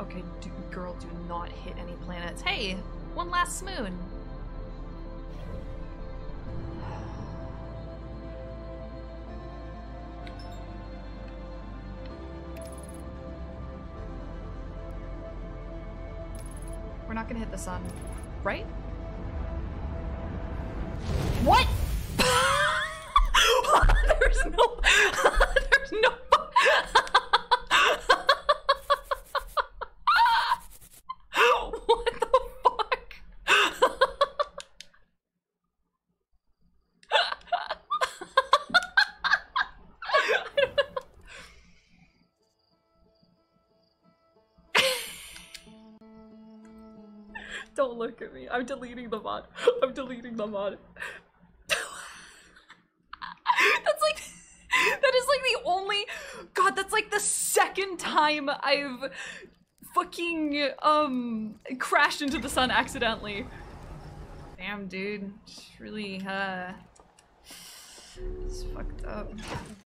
Okay, girl, do not hit any planets. Hey, one last smoon. We're not gonna hit the sun, right? What? There's no... There's no... What the fuck? Don't look at me. I'm deleting the mod. I'm deleting the mod. Second time I've fucking crashed into the sun accidentally. Damn, dude, it's really it's fucked up.